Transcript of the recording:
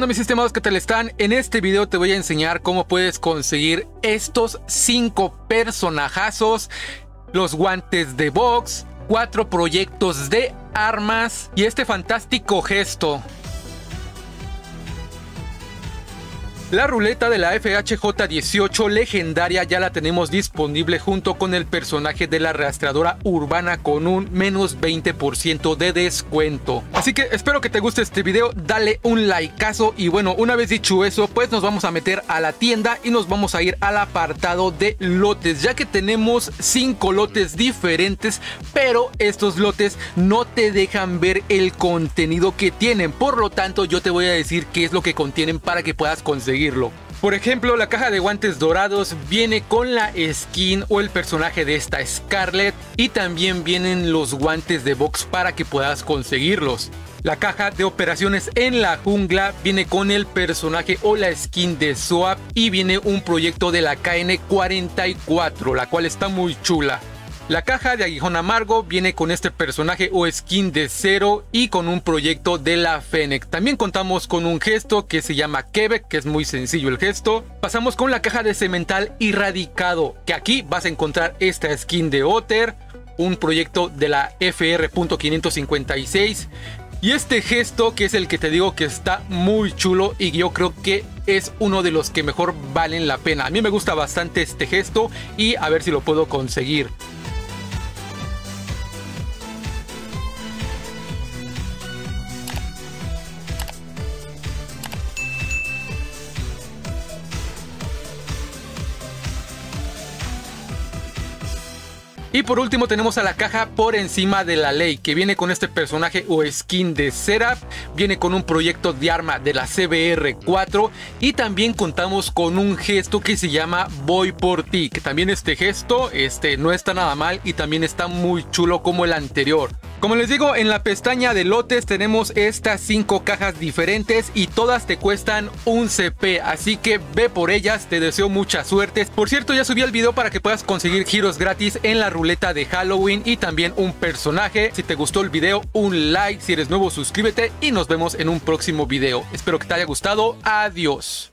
Bueno, mis estimados, ¿qué tal están? En este video te voy a enseñar cómo puedes conseguir estos 5 personajazos, los guantes de box, 4 proyectos de armas y este fantástico gesto. La ruleta de la FHJ18 legendaria ya la tenemos disponible junto con el personaje de la rastreadora urbana con un menos 20% de descuento. Así que espero que te guste este video, dale un likeazo y bueno, una vez dicho eso, pues nos vamos a meter a la tienda y nos vamos a ir al apartado de lotes, ya que tenemos 5 lotes diferentes, pero estos lotes no te dejan ver el contenido que tienen, por lo tanto yo te voy a decir qué es lo que contienen para que puedas conseguir. Por ejemplo, la caja de guantes dorados viene con la skin o el personaje de esta Scarlet, y también vienen los guantes de box para que puedas conseguirlos. La caja de operaciones en la jungla viene con el personaje o la skin de Soap, y viene un proyecto de la KN44, la cual está muy chula. La caja de Aguijon Amargo viene con este personaje o skin de Cero y con un proyecto de la Fennec. También contamos con un gesto que se llama Quebec, que es muy sencillo el gesto. Pasamos con la caja de Semental irradicado, que aquí vas a encontrar esta skin de Otter, un proyecto de la FR.556 y este gesto, que es el que te digo que está muy chulo y yo creo que es uno de los que mejor valen la pena. A mí me gusta bastante este gesto y a ver si lo puedo conseguir. Y por último tenemos a la caja Por Encima de la Ley, que viene con este personaje o skin de Seraph, viene con un proyecto de arma de la CBR4 y también contamos con un gesto que se llama Voy por ti, que también este gesto no está nada mal y también está muy chulo como el anterior. Como les digo, en la pestaña de lotes tenemos estas 5 cajas diferentes y todas te cuestan un CP, así que ve por ellas, te deseo mucha suerte. Por cierto, ya subí el video para que puedas conseguir giros gratis en la ruleta de Halloween y también un personaje. Si te gustó el video, un like, si eres nuevo suscríbete y nos vemos en un próximo video. Espero que te haya gustado, adiós.